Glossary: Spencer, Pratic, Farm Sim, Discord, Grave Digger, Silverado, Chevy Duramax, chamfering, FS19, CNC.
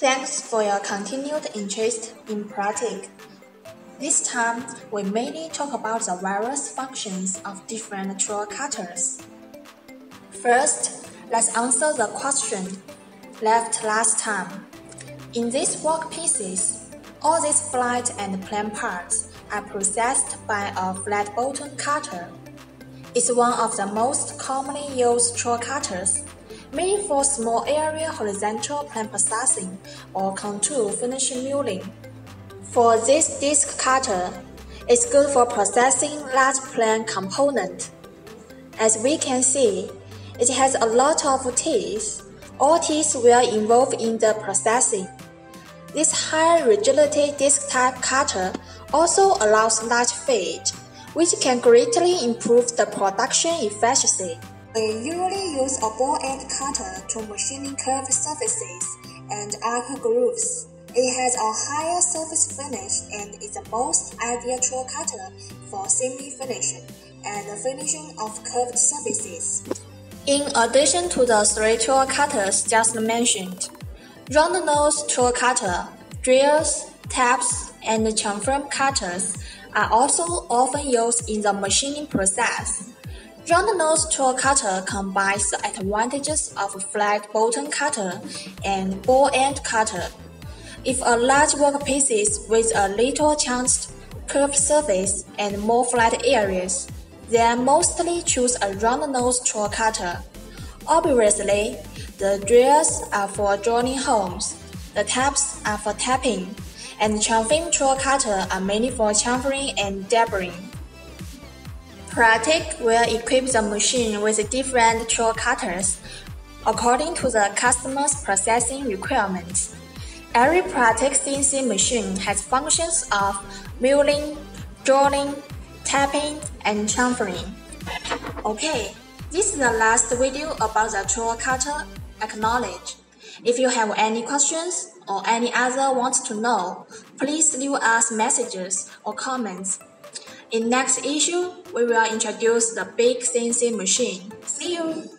Thanks for your continued interest in Pratic. This time, we mainly talk about the various functions of different tool cutters. First, let's answer the question left last time. In these workpieces, all these flat and plane parts are processed by a flat bottom cutter. It's one of the most commonly used tool cutters, mainly for small area horizontal plane processing or contour finishing milling. For this disc cutter, it's good for processing large plane component. As we can see, it has a lot of teeth. All teeth were involved in the processing. This high rigidity disc type cutter also allows large feet, which can greatly improve the production efficiency. We usually use a ball end cutter to machine curved surfaces and arc grooves. It has a higher surface finish and is the most ideal tool cutter for semi-finishing and the finishing of curved surfaces. In addition to the three tool cutters just mentioned, round-nose tool cutter, drills, taps, and chamfer cutters are also often used in the machining process. Round-nose tool cutter combines the advantages of flat bottom cutter and ball-end cutter. If a large workpiece with a little chanced curved surface and more flat areas, then mostly choose a round-nose tool cutter. Obviously, the drills are for drilling holes, the taps are for tapping, and chamfering tool cutter are mainly for chamfering and deburring. Pratic will equip the machine with different tool cutters according to the customer's processing requirements. Every Pratic CNC machine has functions of milling, drilling, tapping, and chamfering. Okay, this is the last video about the tool cutter acknowledge. If you have any questions or any other wants to know, please leave us messages or comments. In next issue, we will introduce the big CNC machine. See you!